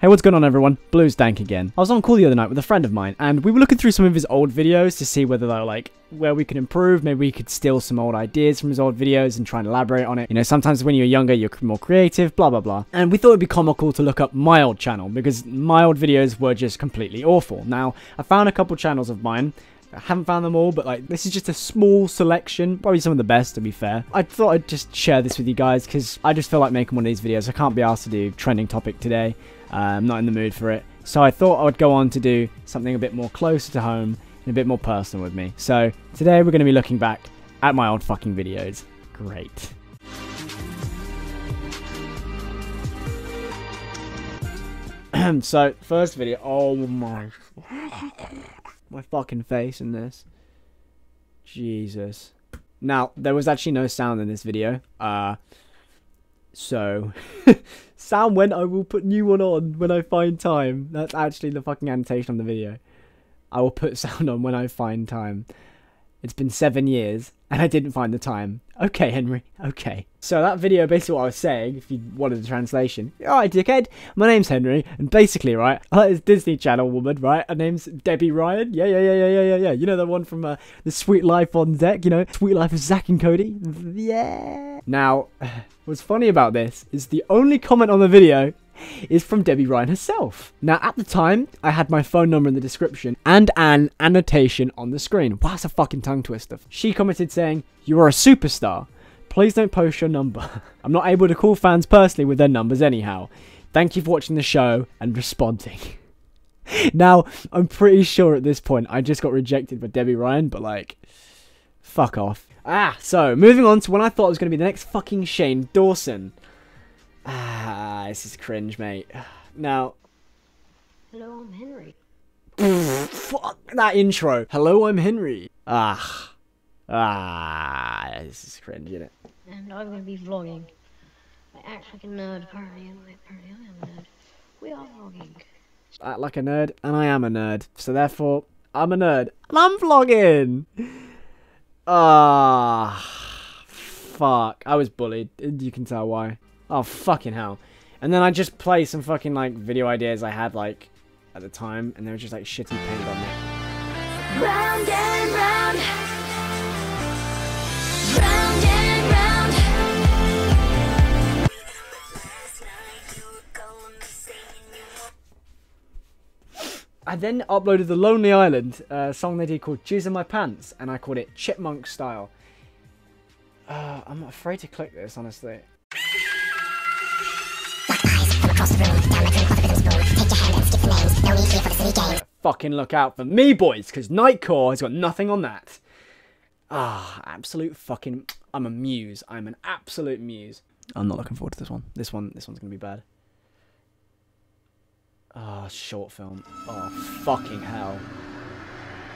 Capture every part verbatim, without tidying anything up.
Hey, what's going on everyone? Blue's Dank again. I was on call the other night with a friend of mine and we were looking through some of his old videos to see whether they were like where we could improve. Maybe we could steal some old ideas from his old videos and try and elaborate on it. You know, sometimes when you're younger, you're more creative, blah, blah, blah. And we thought it'd be comical to look up my old channel because my old videos were just completely awful. Now, I found a couple channels of mine. I haven't found them all, but like this is just a small selection, probably some of the best to be fair. I thought I'd just share this with you guys because I just feel like making one of these videos. I can't be asked to do trending topic today. Uh, I'm not in the mood for it. So I thought I would go on to do something a bit more closer to home and a bit more personal with me. So today we're going to be looking back at my old fucking videos. Great. So first video, oh my... my fucking face in this. Jesus. Now, there was actually no sound in this video. Uh, so, sound went, I will put new one on when I find time. That's actually the fucking annotation on the video. I will put sound on when I find time. It's been seven years, and I didn't find the time. Okay, Henry, okay. So that video, basically what I was saying, if you wanted a translation. Alright, dickhead, my name's Henry, and basically, right, I like this Disney Channel woman, right? Her name's Debbie Ryan. Yeah, yeah, yeah, yeah, yeah, yeah, yeah. You know that one from uh, the Suite Life on Zack, you know? Suite Life of Zack and Cody. Yeah. Now, what's funny about this is the only comment on the video is from Debbie Ryan herself. Now, at the time, I had my phone number in the description and an annotation on the screen. Wow, that's a fucking tongue twister. She commented saying, "You are a superstar. Please don't post your number. I'm not able to call fans personally with their numbers anyhow. Thank you for watching the show and responding." Now, I'm pretty sure at this point, I just got rejected by Debbie Ryan, but like, fuck off. Ah, so moving on to when I thought was going to be the next fucking Shane Dawson. Ah, this is cringe, mate. Now... Hello, I'm Henry. Fuck that intro. Hello, I'm Henry. Ah. Ah, this is cringe, isn't it? And I'm going to be vlogging. I act like a nerd, apparently. Apparently, I am a nerd. We are vlogging. I act like a nerd, and I am a nerd. So therefore, I'm a nerd. And I'm vlogging! Ah. Fuck. I was bullied. You can tell why. Oh, fucking hell. And then I just play some fucking, like, video ideas I had, like, at the time, and they were just, like, shitty paint on me. Round and round. Round and round. I then uploaded the Lonely Island uh, song they did called "Jizz in My Pants," and I called it Chipmunk Style. Uh, I'm afraid to click this, honestly. Fucking look out for me, boys, because Nightcore has got nothing on that. Ah, absolute fucking... I'm a muse. I'm an absolute muse. I'm not looking forward to this one. This one, this one's going to be bad. Ah, oh, short film. Oh, fucking hell.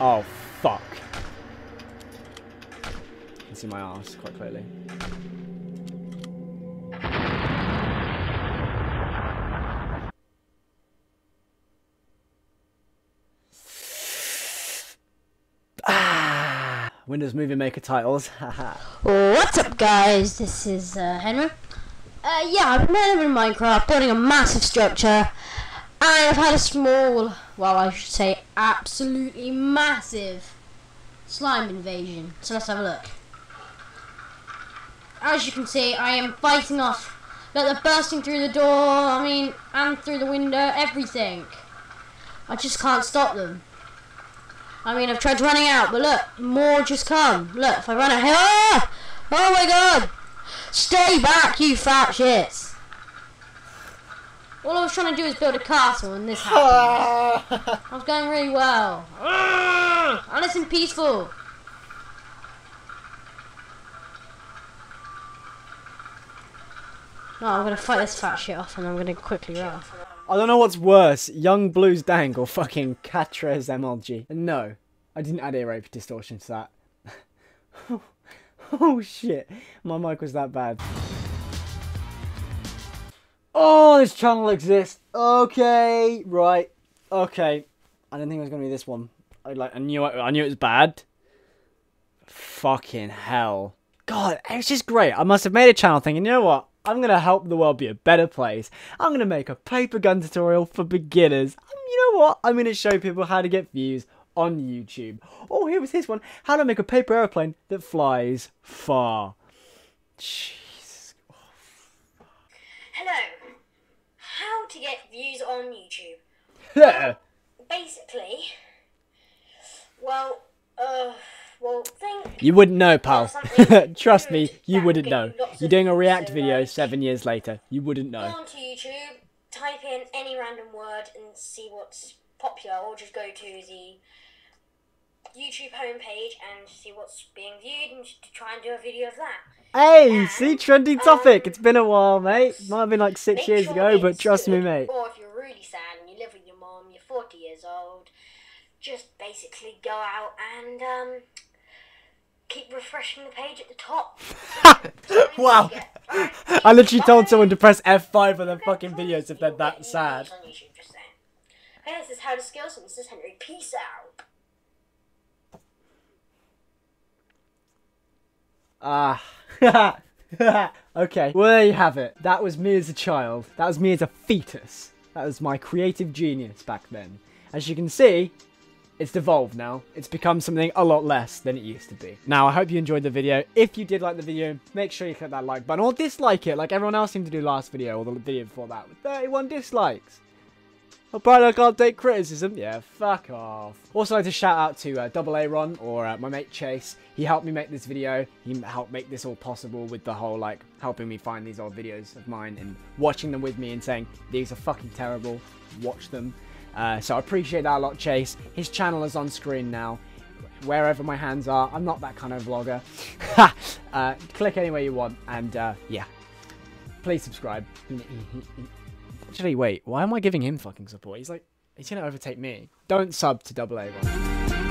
Oh, fuck. You can see my arse quite clearly. Windows Movie Maker titles, haha. What's up guys, this is uh, Henry. Uh, yeah, I've been in Minecraft, building a massive structure, and I've had a small, well I should say absolutely massive slime invasion, so let's have a look. As you can see, I am biting off, like they're bursting through the door, I mean, and through the window, everything. I just can't stop them. I mean, I've tried running out, but look, more just come. Look, if I run out here, oh, oh my god! Stay back, you fat shits! All I was trying to do is build a castle, and this happened. I was going really well. And it's in peaceful. No, I'm gonna fight this fat shit off, and I'm gonna quickly run. I don't know what's worse, Young Blues Dank or fucking Catra's M L G. No, I didn't add ear rape distortion to that. oh, oh shit, my mic was that bad. Oh, this channel exists. Okay, right, okay. I didn't think it was gonna be this one. I like, I knew, I, I knew it was bad. Fucking hell. God, it was just great. I must have made a channel thinking, you know what? I'm going to help the world be a better place. I'm going to make a paper gun tutorial for beginners. And you know what? I'm going to show people how to get views on YouTube. Oh, here was this one. How to make a paper airplane that flies far. Jesus. Oh. Hello. How to get views on YouTube. Yeah. Well, basically, well, uh... Well, think you wouldn't know, pal. Trust me, you wouldn't know. You're doing a React video seven years later. You wouldn't know. Go onto YouTube, type in any random word and see what's popular, or just go to the YouTube homepage and see what's being viewed and try and do a video of that. Hey, and, see, trending topic. Um, it's been a while, mate. Might have been like six years sure ago, but trust good. me, mate. Or if you're really sad and you live with your mom, you're forty years old, just basically go out and... um. keep refreshing the page at the top. Wow. I literally told someone to press F five on their fucking videos if they're that sad. Hey, this is How to Scale Some. This is Henry. Peace out. Ah. Okay. Well, there you have it. That was me as a child. That was me as a fetus. That was my creative genius back then. As you can see... it's devolved now. It's become something a lot less than it used to be. Now, I hope you enjoyed the video. If you did like the video, make sure you click that like button or dislike it like everyone else seemed to do last video or the video before that with thirty-one dislikes. Oh, Brian, I can't take criticism. Yeah, fuck off. Also, I'd like to shout out to uh, Double A Ron or uh, my mate Chase. He helped me make this video. He helped make this all possible with the whole, like, helping me find these old videos of mine and watching them with me and saying, these are fucking terrible. Watch them. Uh, so I appreciate that a lot, Chase. His channel is on screen now, wherever my hands are. I'm not that kind of vlogger. uh, click anywhere you want, and uh, yeah, please subscribe. Actually, wait, why am I giving him fucking support? He's like, he's gonna overtake me. Don't sub to Double A Ron.